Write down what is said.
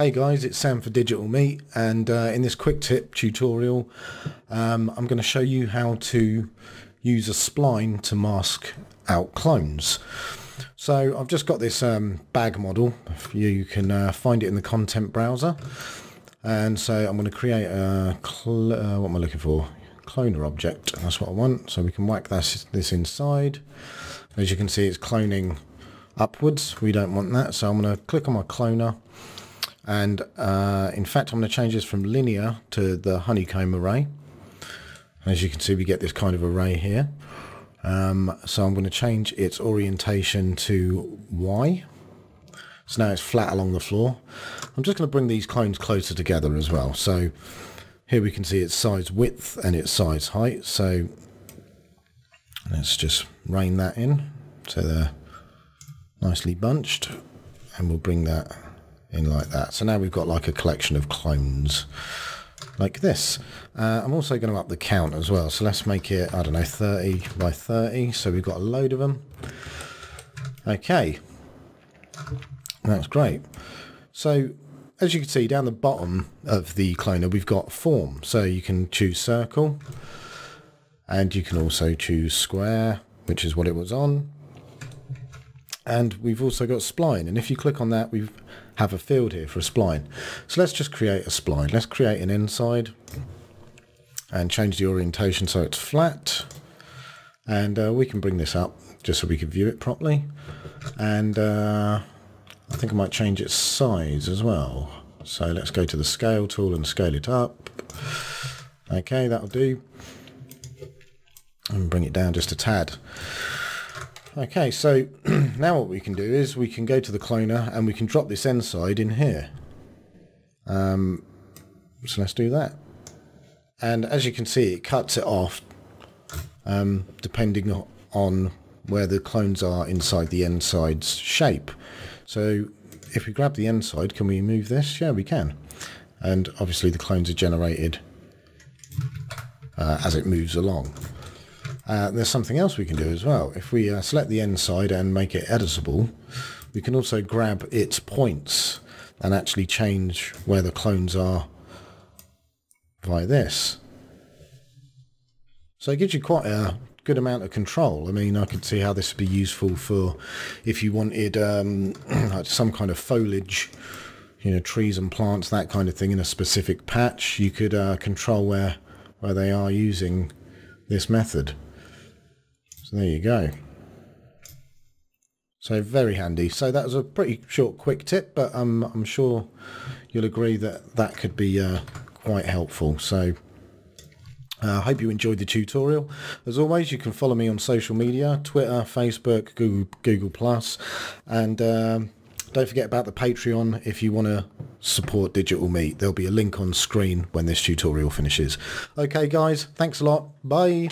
Hey guys, it's Sam for Digital Meat, and in this quick tip tutorial I'm going to show you how to use a spline to mask out clones. So I've just got this bag model. You can find it in the content browser, and so I'm going to create a cloner object. That's what I want, so we can whack this inside. As you can see, it's cloning upwards. We don't want that, so I'm going to click on my cloner. And in fact, I'm going to change this from linear to the honeycomb array. As you can see, we get this kind of array here. So I'm going to change its orientation to Y. So now it's flat along the floor. I'm just going to bring these clones closer together as well. So here we can see its size width and its size height. So let's just rein that in so they're nicely bunched, and we'll bring that in like that. So now we've got like a collection of clones like this. I'm also going to up the count as well, so let's make it, I don't know, 30 by 30, so we've got a load of them. Okay, that's great. So as you can see down the bottom of the cloner, we've got form, so you can choose circle, and you can also choose square, which is what it was on. And we've also got spline, and if you click on that, we have a field here for a spline. So let's just create a spline. Let's create an inside and change the orientation so it's flat, and we can bring this up just so we can view it properly. And I think I might change its size as well, so let's go to the scale tool and scale it up. Okay, that'll do, and bring it down just a tad. Okay, so now what we can do is we can go to the cloner and we can drop this end side in here. So let's do that. And as you can see, it cuts it off depending on where the clones are inside the end side's shape. So if we grab the end side, can we move this? Yeah, we can. And obviously the clones are generated as it moves along. There's something else we can do as well. If we select the end side and make it editable, we can also grab its points and actually change where the clones are by this. So it gives you quite a good amount of control. I mean, I could see how this would be useful for if you wanted like some kind of foliage, you know, trees and plants, that kind of thing, in a specific patch. You could control where they are using this method. So there you go. So very handy. So that was a pretty short, quick tip, but I'm sure you'll agree that that could be quite helpful. So I hope you enjoyed the tutorial. As always, you can follow me on social media, Twitter, Facebook, Google+, and don't forget about the Patreon if you want to support Digital Meat. There'll be a link on screen when this tutorial finishes. Okay guys, thanks a lot. Bye.